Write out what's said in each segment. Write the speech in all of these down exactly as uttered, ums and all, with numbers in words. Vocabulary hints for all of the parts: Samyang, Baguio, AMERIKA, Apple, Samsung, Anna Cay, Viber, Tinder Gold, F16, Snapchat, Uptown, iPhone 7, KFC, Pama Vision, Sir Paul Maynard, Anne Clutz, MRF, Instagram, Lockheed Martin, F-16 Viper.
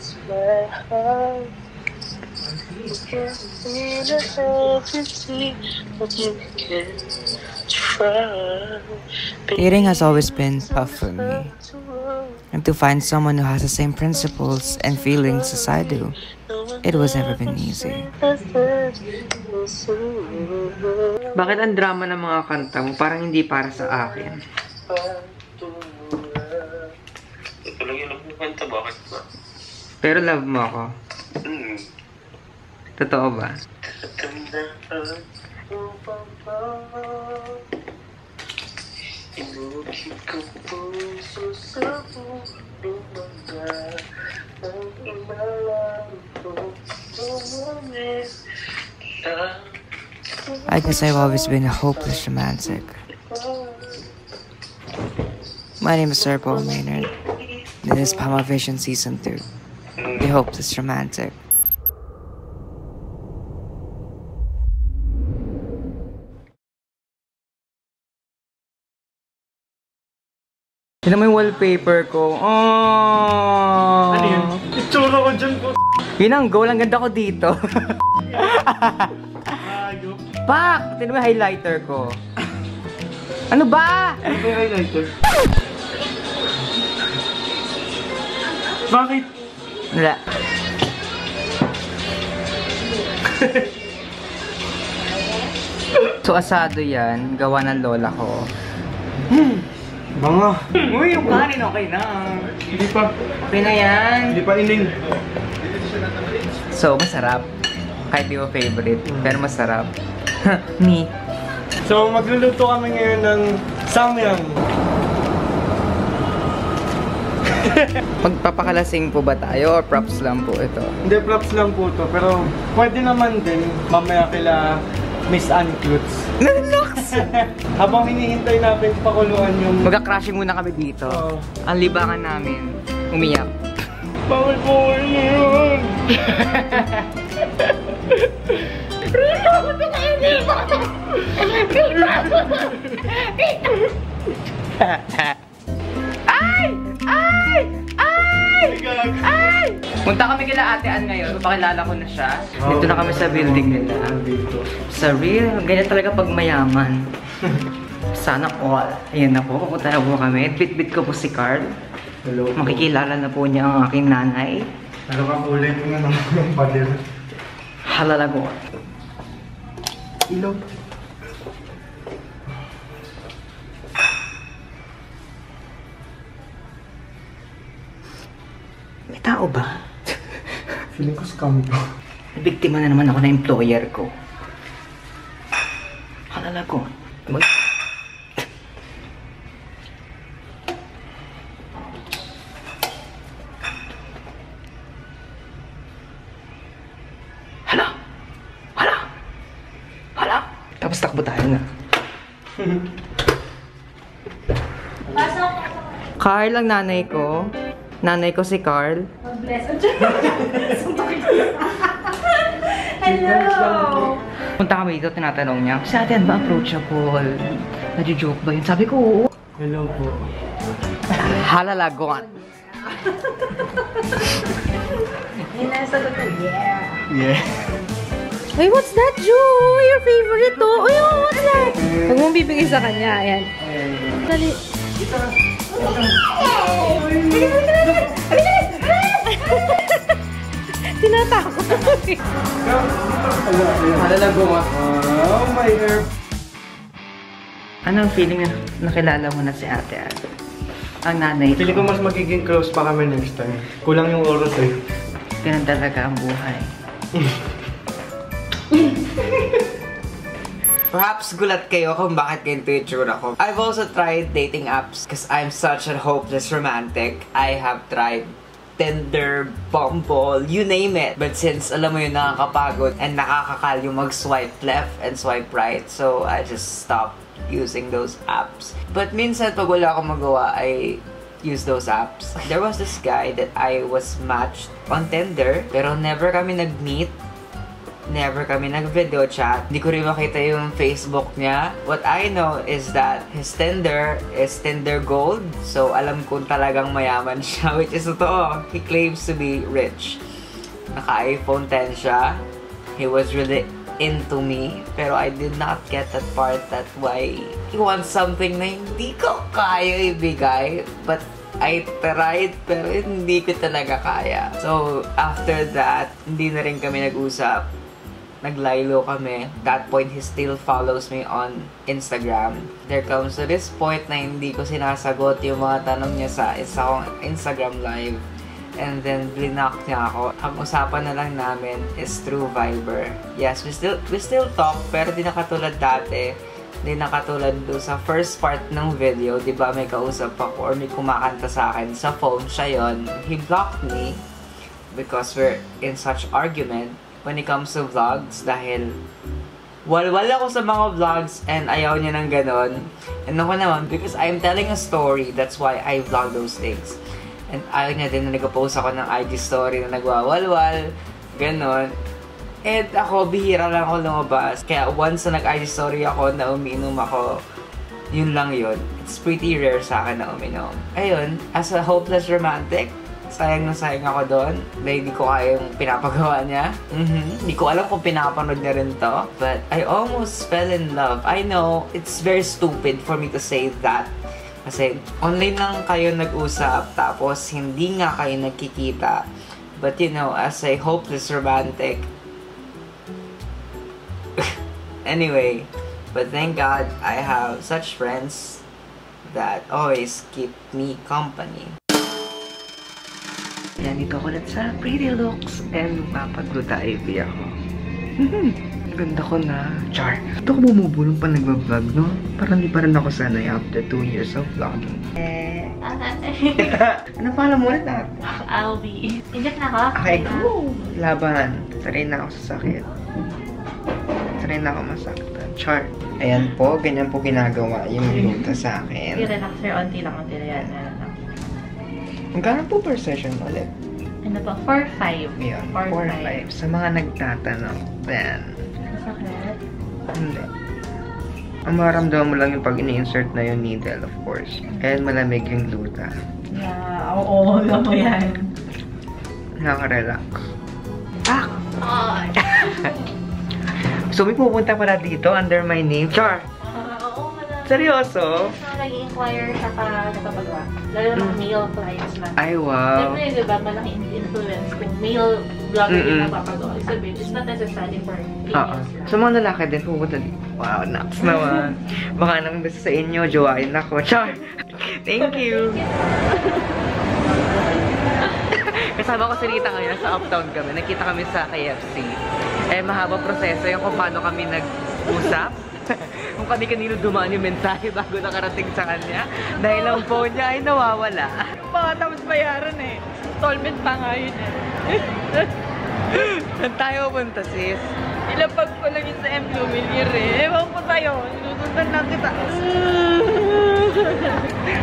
hurts, my heart. It's just hard to see what you can try. Dating has always been tough for me, and to find someone who has the same principles and feelings as I do, it was never been easy. Bakit ang drama ng mga kanta mo parang hindi para sa akin? Ito lang yung nagpupanta, bakit ba? Pero love mo ako. Hmm. Totoo ba? I guess I've always been a hopeless romantic. My name is Sir Paul Maynard. This is Pama Vision Season two. The Hopeless Romantic. Yan ang may wallpaper ko. Oh. Ano yun? Itsura ko dyan po. Yun ang goal. Ang ganda ko dito. Pak! Tignan mo yung highlighter ko. Ano ba? Ano ba yung highlighter? Bakit? Wala. So asado yan. Gawa ng lola ko. Hmm. Banga. Uy, yung kanin okay na. Hindi pa. Okay na yan. Hindi pa ining. So masarap. Kahit di mo favorite, pero masarap. Ni. So, magluluto kami ngayon ng Samyang. Magpapakalasing po ba tayo or props lang po ito? Hindi, props lang po ito. Pero pwede naman din mamaya kila Miss Ann Klutz. Naloks! Habang hinihintay natin pakuluan yung... Magka-crashing muna kami dito. Oh. Ang libangan namin, umiyak. Bawal po yun! Ay! Ay! Ay! Ay! Punta kami kila Ate Ann ngayon. Pakilala ko na siya. Dito na kami sa building nila. Sa real, ganyan talaga pag mayaman. Sana all. Ayan na po. Pupunta na po kami. Bit-bit ko po si Carl. Makikilala na po niya ang aking nanay. Ano ka ulit nga naman ng pader? Halalagot. Ilog. May tao ba? Feeling ko scam ko. Biktima na naman ako na employer ko. Halalagot. Mag... Tapos takbo tayo na. Carl ang nanay ko. Nanay ko si Carl. Hello! Punta kami dito, tinatanong niya, si Ate Ann ba approachable? Nadi-joke ba yun? Sabi ko, oo. Hello po. Halalagon. Yun na yung sagot ko, yeah. Yeah. Ay, what's that, Joe? Your favorite to? Uy, what's that? Huwag mong bibigay sa kanya. Ayan. Dali. Tinatakot. Malalago mo. Oh, my hair. Anong feeling na nakilala mo na si Ate Ann? Ang nanay ko. Feeling ko mas magiging close pa kami next time. Kulang yung oras eh. Ganun talaga ang buhay. Perhaps gulat kayo kung bakit ganito yung tsura ko. I've also tried dating apps because I'm such a hopeless romantic. I have tried Tinder, Bumble, you name it. But since alam mo yun, nakakapagod and nakakakal yung mag-swipe left and swipe right, so I just stopped using those apps. But minsan pag wala akong magawa, I use those apps. There was this guy that I was matched on Tinder pero never kami nag-meet. never kami nag-video chat. Hindi ko rin makita yung Facebook niya. What I know is that his Tinder is Tinder Gold. So, alam kong talagang mayaman siya, which is totoo. He claims to be rich. Naka-iPhone ten siya. He was really into me, pero I did not get that part that why he wants something na hindi ko kaya ibigay, but I tried, pero hindi ko talaga kaya. So, after that, hindi na rin kami nag-usap. Naglaylo kami. That point, he still follows me on Instagram. There comes to this point na hindi ko sinasagot yung mga tanong niya sa isa kong Instagram live. And then, blinak niya ako. Ang usapan na lang namin is through Viber. Yes, we still, we still talk, pero di na katulad dati. Di na katulad do sa first part ng video, di ba may kausap ako or may kumakanta sa akin sa phone, siya yun. He blocked me because we're in such argument when it comes to vlogs dahil walwal ako sa mga vlogs and ayaw niya ng ganon. And ako naman, because I'm telling a story, that's why I vlog those things. And ayaw niya din na nag-post ako ng I G story na nagwawalwal, ganon. And ako, bihira lang ako lumabas. Kaya once na nag-I G story ako na umiinom ako, yun lang yun. It's pretty rare sa akin na uminom. Ayun, as a hopeless romantic, sayang na sayang ako doon. Hindi ko kaya yung pinapagawa niya. Mm-hmm. Hindi ko alam kung pinapanood niya rin to. But I almost fell in love. I know, it's very stupid for me to say that. Kasi online lang kayo nag-usap, tapos hindi nga kayo nagkikita. But you know, as a hopeless romantic, anyway, but thank God I have such friends that always keep me company. Yan, dito ako ulit sa Pretty Looks and mapagluta I P ako. Ganda ko na, char. Ito ko bumubulong pa nagbablog, no? Parang di pa rin ako sanay after two years of vlogging. Eh, ano pala mo ulit natin? I'll be. Inject na ako. Okay, go! Laban. Saray na ako sa sakit. Saray na ako masaktan. Char. Ayan po, ganyan po ginagawa yung minuta sa akin. Yung relaxer, onti lang, onti na yan. Magkano po per session ulit? Ano ba? four five. Yun, four five. Sa mga nagtatanong, then sakit? Hindi. Ang maramdaman mo lang yung pag ini-insert na yung needle, of course. And malamig yung gluta. Yeah, oo, alam mo yan. Nakaka-relax. Ah! Oh. So, may pupunta pala dito under my name. Char! Uh, oo, malamig. Seryoso? Nag-inquire siya pa nagpapagawa. Lalo ng male clients na. Ay, wow. Siyempre, diba, malaking influence kung male vlogger yung nagpapagawa. So, it's not necessary for females lang. So, mga lalaki din, pupunta dito. Wow, nuts naman. Baka nang gusto sa inyo, jowain ako. Char! Thank you! Kasama ko si Rita ngayon, sa Uptown kami. Nakita kami sa K F C. Eh, mahaba proseso yung kung paano kami nag-usap. Kung kani-kanino dumaan yung mensahe bago nakarating sa kanya dahil ang phone niya ay nawawala. Baka tapos bayaran eh. Installment pa nga yun eh. Saan tayo punta sis? Ilapag ko lang yun sa M. Lumilier eh. Ewan po tayo. Sinusundan lang kita.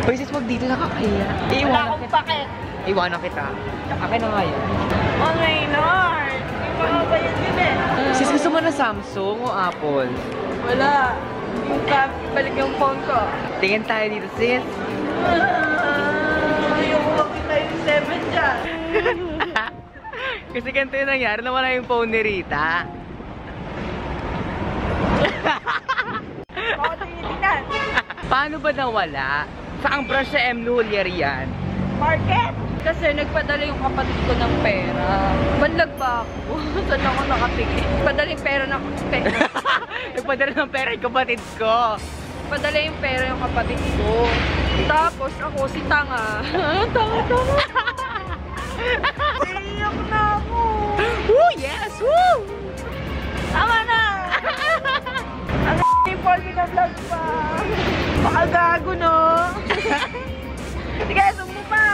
Uy sis, wag dito nakakaya. Wala akong paket. Iwanan kita. Akin na nga yun. Oh my lord! Yung mga bayad yun eh. Sis, gusto mo na Samsung o Apple? Wala. Yung cap, balik yung phone ko. Tingin tayo dito, sis. Ayoko makita yung seven dyan. Kasi ganito yung nangyari na wala yung phone ni Rita. Baka tinitinan. Paano ba nawala? Saang branch sa M. Lulier yan? Market! Kasi nagpadala yung kapatid ko ng pera. Banlag ba ako? Saan ako nakatingin? Padala yung pera ng pera. Nagpadala ng pera yung kapatid ko. Padala yung pera yung kapatid ko. Tapos ako si tanga. Tanga, tanga. Iiyak na ako. Woo, yes! Woo! Tama na! Ang s***ing Paul, binablog pa. Baka gago, no? Sige, sumo pa!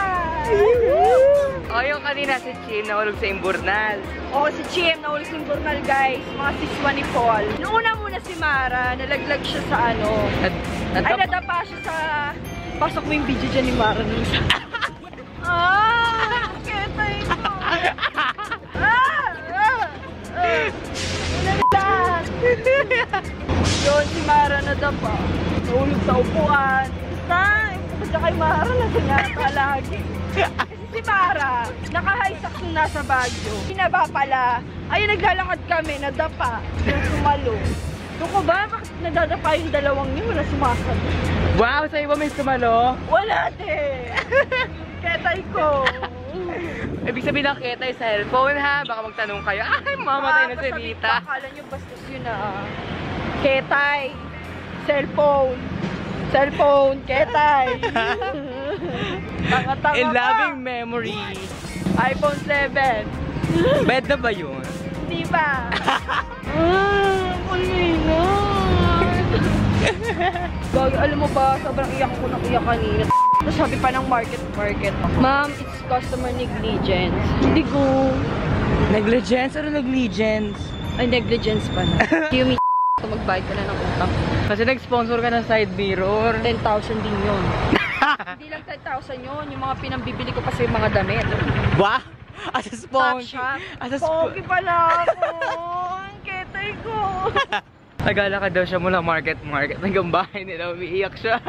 O, yung kanina si Chim nahulog sa imburnal. Oo, si Chim nahulog sa imburnal, guys. Mga siswa ni Paul. Noong una muna si Mara, nalaglag siya sa ano. Ay, nadapa siya sa... Pasok mo yung video dyan ni Mara nung sa... Ah! Ketay mo! Ah! Ah! Yun, si Mara na dapa. Nahulog sa upuan. Saan? Kapag na kay Mara, nasinata lagi. Kasi si Mara, naka-highsocks nung nasa Baguio. Pinaba pala. Ayun, naglalakad kami, nadapa. Yung sumalo. Doon ko ba? Bakit nadadapa yung dalawang yun? Wala sumasabi. Wow, sa iba may sumalo? Wala, te. Ketay ko. Ibig sabihin ng ketay sa cellphone ha, baka magtanong kayo, ay mamatay na si Rita. Akala nyo bastos yun ah. Ketay, cellphone, cellphone, ketay. Tanga-tanga in loving ka. Memory. iPhone seven. Bed na ba yun? Hindi ba? Ah, kulina. Gagi, alam mo ba, sobrang iyak ko na iyak kanina. Tapos sabi pa ng market market ako. Ma'am, it's customer negligence. Hindi ko. Negligence or negligence? Ay, negligence pa na. Hindi yung magbayad ka na ng utang. Kasi nag-sponsor ka ng side mirror. ten thousand din yun. Hindi lang ten thousand yun. Yung mga pinambibili ko pa sa mga damit. Ba? As a sponge? As a sponge? Pogi pala ako. Ang ketay ko. Nagalakad daw siya mula market-market hanggang bahay nila, umiiyak siya.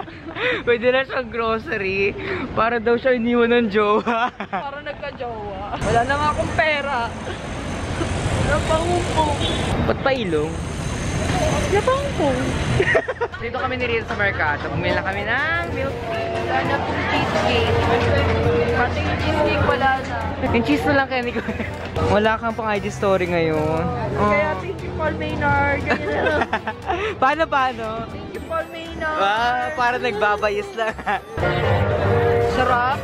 Pwede na siyang grocery. Para daw siya iniwan ng jowa. Para nagka-jowa. Wala na nga akong pera. Napangupong. Ba't pa ilong? Napangupong. Dito kami ni Rita sa Mercato. Pumila kami ng milk tea. Wala na pong cheesecake. Pati yung cheesecake wala na. Yung cheese na lang kaya ni Kuya. Wala kang pang I G story ngayon. Oh. Kaya thank you Paul Maynard. Paano paano? Thank you Paul Maynard. Wow, parang nagbabayas lang. Sarap.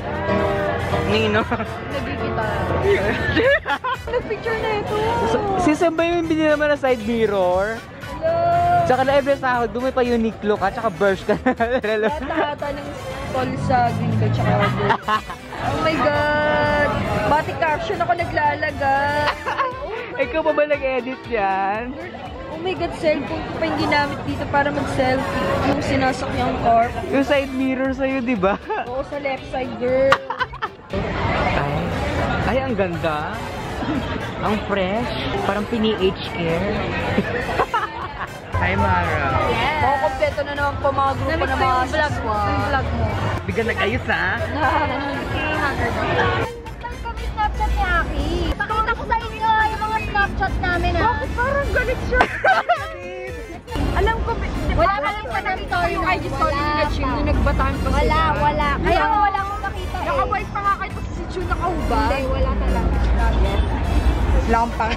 Nino. Nagigita. Nagpicture na ito. So, sisan ba yung binili naman na side mirror? Hello. Tsaka na every sahod, dumay pa unique look ha, tsaka burst ka na. Lahat-hata ng tol sa green ka, tsaka burst. Oh my God! Bati caption ako naglalagay. Oh ikaw pa ba nag-edit yan? Oh my God, cellphone ko pa yung ginamit dito para mag-selfie. Yung sinasok niyang corp. Yung side mirror sa'yo, di ba? Oo, sa left side, girl. Ay, ay ang ganda. Ang fresh. Parang pini-age care. Hi, Mara. Yes. Oo, kompleto na naman po mga grupo na mga saswa. Yung vlog mo. Bigyan nag-ayos, ha? Okay, pakita ko sa inyo yung mga snapchat namin ah. Bakit parang galit siya? Alam ko, wala ka lang sa nakita ko yung I G story nila Chim nung nagbataan pa siya. Wala, wala. Kaya wala akong nakita eh. Naka-wife pa nga kayo si Chim nakahubad. Hindi, wala talaga. Lampang.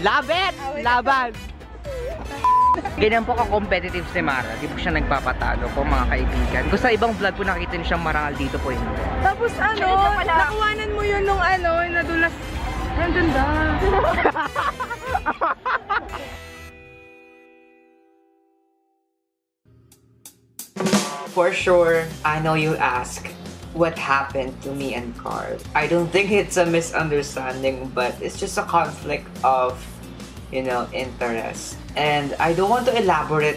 Love it! Laban! Ganyan po ka-competitive si Mara. Di po siya nagpapatalo po mga kaibigan. Kung sa ibang vlog po nakita niyo siyang marangal dito po yun. Tapos ano, nakuwanan mo yun nung ano, nadulas. Nandun da. For sure, I know you ask what happened to me and Carl. I don't think it's a misunderstanding, but it's just a conflict of, you know, interest. And I don't want to elaborate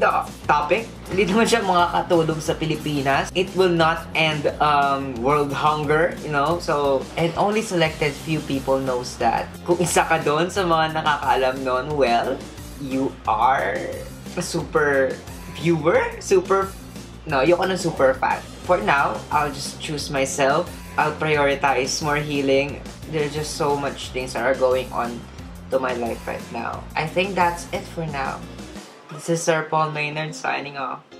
the topic. Hindi naman siya makakatulong sa Pilipinas. It will not end um, world hunger, you know? So, and only selected few people knows that. Kung isa ka doon sa mga nakakaalam noon, well, you are a super viewer? Super... No, yung anong super fan. For now, I'll just choose myself. I'll prioritize more healing. There's just so much things that are going on to my life right now. I think that's it for now. This is Sir Paul Maynard signing off.